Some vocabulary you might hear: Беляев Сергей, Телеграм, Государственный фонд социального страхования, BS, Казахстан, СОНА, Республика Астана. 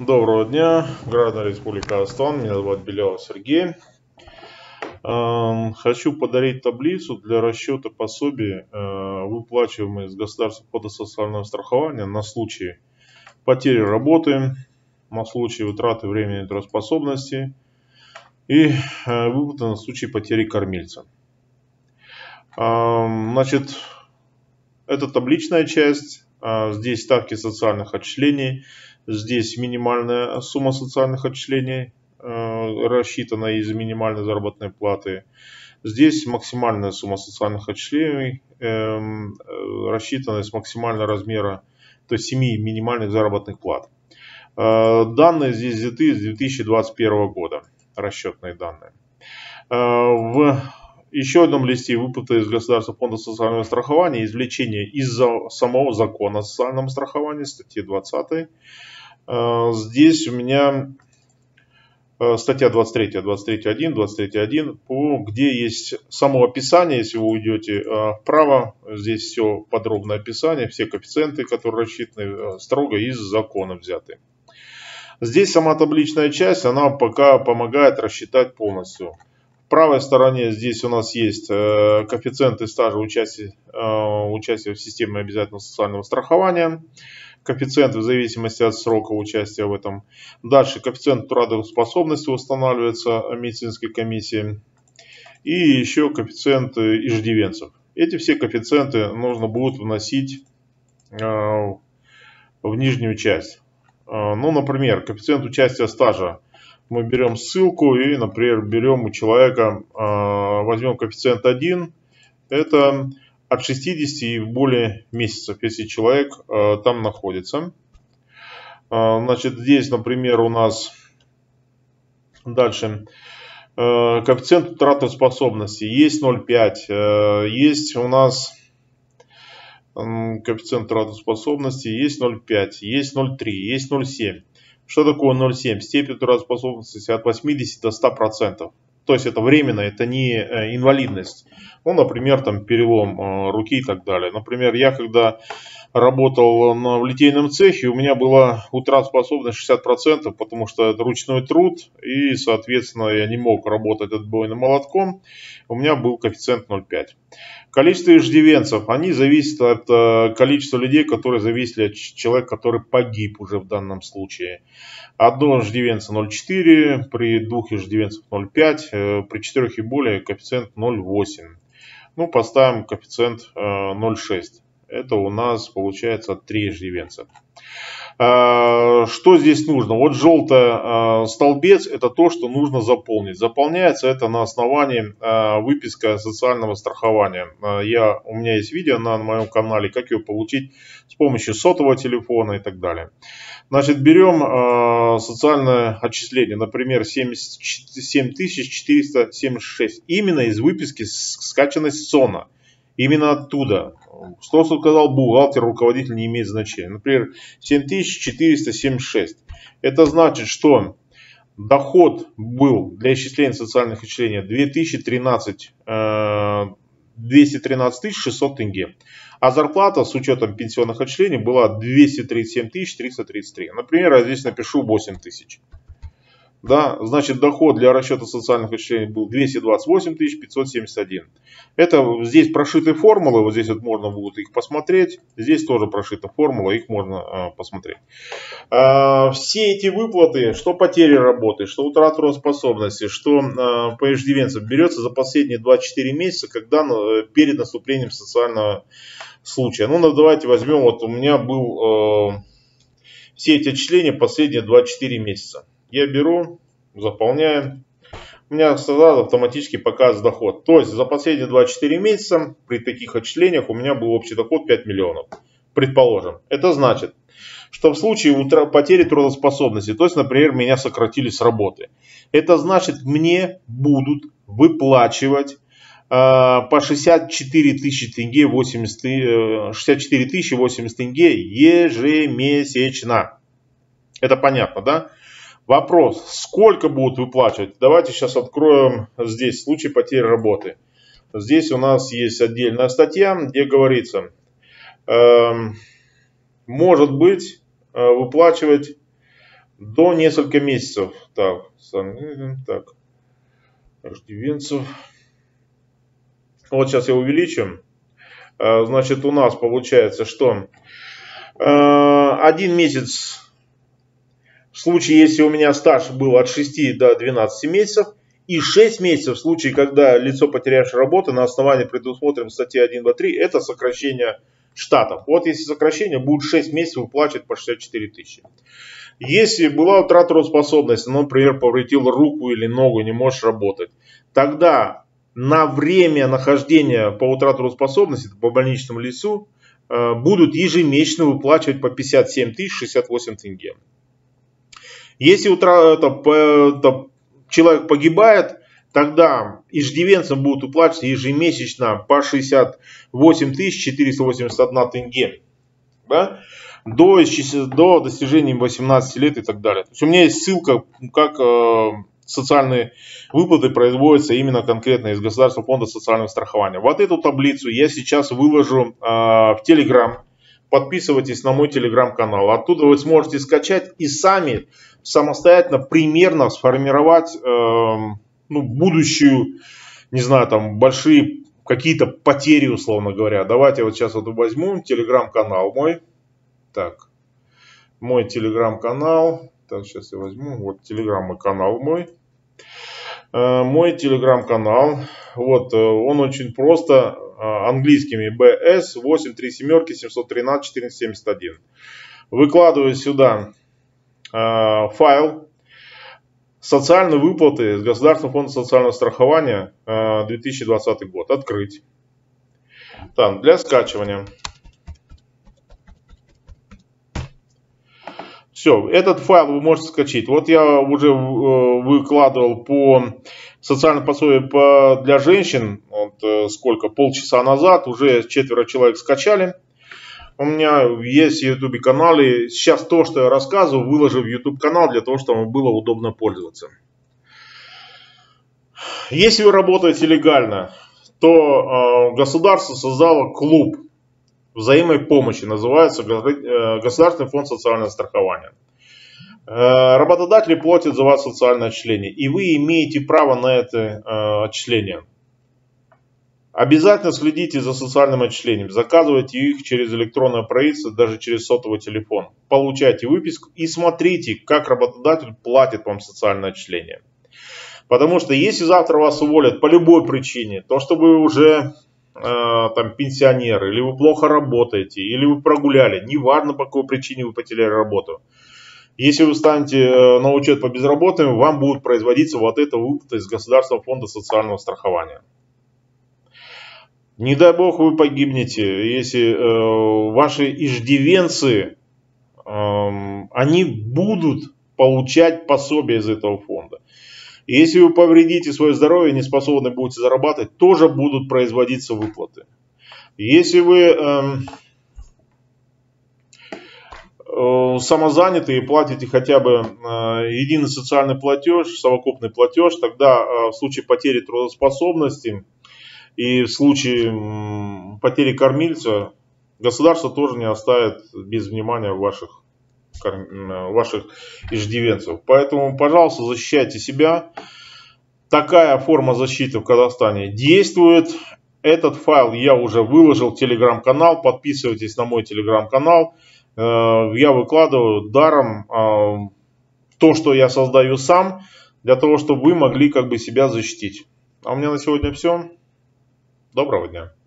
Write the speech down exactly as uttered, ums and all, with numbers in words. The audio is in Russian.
Доброго дня, граждане Республики Астана. Меня зовут Беляев Сергей. Хочу подарить таблицу для расчета пособий, выплачиваемых из Государственного фонда социального страхования на случай потери работы, на случай утраты времени и трудоспособности и выплаты на случай потери кормильца. Значит, это табличная часть. Здесь ставки социальных отчислений. Здесь минимальная сумма социальных отчислений, э, рассчитанная из минимальной заработной платы. Здесь максимальная сумма социальных отчислений, э, рассчитанная с максимального размера, то есть семи минимальных заработных плат. Э, данные здесь взяты с две тысячи двадцать первого года, расчетные данные. Э, в еще одном листе выплаты из Государственного фонда социального страхования, извлечение из самого закона о социальном страховании, статьи двадцатой. Здесь у меня статья двадцать три, двадцать три один, двадцать три один, где есть само описание. Если вы уйдете вправо, здесь все подробное описание, все коэффициенты, которые рассчитаны строго из закона взяты. Здесь сама табличная часть, она пока помогает рассчитать полностью. В правой стороне здесь у нас есть коэффициенты стажа участия, участия в системе обязательного социального страхования. Коэффициент в зависимости от срока участия в этом. Дальше коэффициент трудоспособности устанавливается медицинской комиссией. И еще коэффициент иждивенцев. Эти все коэффициенты нужно будет вносить в нижнюю часть. Ну, например, коэффициент участия стажа. Мы берем ссылку и, например, берем у человека, возьмем коэффициент один. Это... от шестидесяти и более месяцев, если человек э, там находится. Э, значит, здесь, например, у нас дальше э, коэффициент трудоспособности есть ноль целых пять десятых, э, есть у нас э, коэффициент трудоспособности есть ноль целых пять десятых, есть ноль целых три десятых, есть ноль целых семь десятых. Что такое ноль целых семь десятых? Степень трудоспособности от восьмидесяти до ста процентов. То есть это временно, это не инвалидность. Ну, например, там перелом руки и так далее. Например, я когда работал в литейном цехе, у меня была утраспособность шестьдесят процентов, потому что это ручной труд. И, соответственно, я не мог работать отбойным молотком. У меня был коэффициент ноль целых пять десятых. Количество иждивенцев, они зависят от количества людей, которые зависели от человека, который погиб уже в данном случае. Одно иждивенца ноль целых четыре десятых, при двух иждивенцах ноль целых пять десятых, при четырех и более коэффициент ноль целых восемь десятых. Ну, поставим коэффициент ноль целых шесть десятых. Это у нас получается три иждивенца. Что здесь нужно? Вот желтый столбец, это то, что нужно заполнить. Заполняется это на основании выписка социального страхования. Я, у меня есть видео на моем канале, как ее получить с помощью сотового телефона и так далее. Значит, берем социальное отчисление, например, семьдесят семь тысяч четыреста семьдесят шесть, именно из выписки, скачанной с СОНА. Именно оттуда. Что сказал бухгалтер, руководитель, не имеет значения. Например, семь тысяч четыреста семьдесят шесть. Это значит, что доход был для исчисления социальных отчислений две тысячи тринадцать, двести тринадцать тысяч шестьсот тенге. А зарплата с учетом пенсионных отчислений была двести тридцать семь тысяч триста тридцать три. Например, я здесь напишу восемь тысяч. Да, значит, доход для расчета социальных отчислений был двести двадцать восемь тысяч пятьсот семьдесят один. Это здесь прошиты формулы, вот здесь вот можно будет их посмотреть. Здесь тоже прошита формула, их можно э, посмотреть. Э, все эти выплаты, что потери работы, что утрата трудоспособности, что э, по иждивенцам, берется за последние двадцать четыре месяца, когда э, перед наступлением социального случая. Ну, давайте возьмем, вот у меня был э, все эти отчисления последние двадцать четыре месяца. Я беру, заполняю. У меня сразу автоматически показывает доход. То есть за последние двадцать четыре месяца при таких отчислениях у меня был общий доход пять миллионов. Предположим. Это значит, что в случае потери трудоспособности, то есть, например, меня сократили с работы. Это значит, мне будут выплачивать э, по шестьдесят четыре тысячи тенге, восемьдесят, шестьдесят четыре тысячи восемьдесят тенге ежемесячно. Это понятно, да? Вопрос, сколько будут выплачивать? Давайте сейчас откроем здесь случай потери работы. Здесь у нас есть отдельная статья, где говорится, э, может быть, выплачивать до нескольких месяцев. Так, так. Иждивенцев. Вот сейчас я увеличу. Значит, у нас получается, что один месяц в случае, если у меня стаж был от шести до двенадцати месяцев, и шесть месяцев в случае, когда лицо, потерявшее работу, на основании предусмотренной статьи один два три, это сокращение штатов. Вот если сокращение, будет шесть месяцев, выплачивать по шестьдесят четыре тысячи. Если была утрата трудоспособности, например, повредил руку или ногу, не можешь работать, тогда на время нахождения по утрате трудоспособности по больничному лицу будут ежемесячно выплачивать по пятьдесят семь тысяч шестьдесят восемь тенге. Если утра, это, это, человек погибает, тогда иждивенцам будут уплачиваться ежемесячно по шестьдесят восемь тысяч четыреста восемьдесят один тенге. Да? До, до достижения восемнадцати лет и так далее. То есть у меня есть ссылка, как э, социальные выплаты производятся именно конкретно из Государственного фонда социального страхования. Вот эту таблицу я сейчас выложу э, в Телеграм. Подписывайтесь на мой Телеграм-канал. Оттуда вы сможете скачать и сами самостоятельно примерно сформировать э, ну, будущую, не знаю, там большие какие-то потери, условно говоря. Давайте вот сейчас вот возьму Телеграм-канал мой. Так, мой телеграм-канал. Так, сейчас я возьму. Вот телеграм-канал мой. Э, мой телеграм-канал. Вот, э, он очень просто. Э, английскими бэ эс восемь три семь семь один три один четыре семь один. Выкладываю сюда э, файл. Социальные выплаты из Государственного фонда социального страхования э, две тысячи двадцатый год. Открыть. Так, для скачивания. Все, этот файл вы можете скачать. Вот я уже выкладывал по социальной пособию для женщин, вот сколько, полчаса назад, уже четверо человек скачали. У меня есть в YouTube канале. Сейчас то, что я рассказываю, выложу в YouTube канал, для того, чтобы было удобно пользоваться. Если вы работаете легально, то государство создало клуб взаимной помощи, называется Государственный фонд социального страхования. Работодатели платят за вас социальное отчисление, и вы имеете право на это отчисление. Обязательно следите за социальным отчислением, заказывайте их через электронное правительство, даже через сотовый телефон. Получайте выписку и смотрите, как работодатель платит вам социальное отчисление. Потому что если завтра вас уволят по любой причине, то что вы уже... там пенсионер, или вы плохо работаете, или вы прогуляли, неважно по какой причине вы потеряли работу. Если вы встанете на учет по безработным, вам будут производиться вот эта выплата из Государственного фонда социального страхования. Не дай бог вы погибнете, если э, ваши иждивенцы, э, они будут получать пособие из этого фонда. Если вы повредите свое здоровье и не способны будете зарабатывать, тоже будут производиться выплаты. Если вы эм, э, самозаняты и платите хотя бы э, единый социальный платеж, совокупный платеж, тогда э, в случае потери трудоспособности и в случае э, потери кормильца, государство тоже не оставит без внимания ваших ваших иждивенцев. Поэтому, пожалуйста, защищайте себя. Такая форма защиты в Казахстане действует. Этот файл я уже выложил в телеграм-канал. Подписывайтесь на мой телеграм-канал. Я выкладываю даром то, что я создаю сам, для того, чтобы вы могли как бы себя защитить. А у меня на сегодня все. Доброго дня.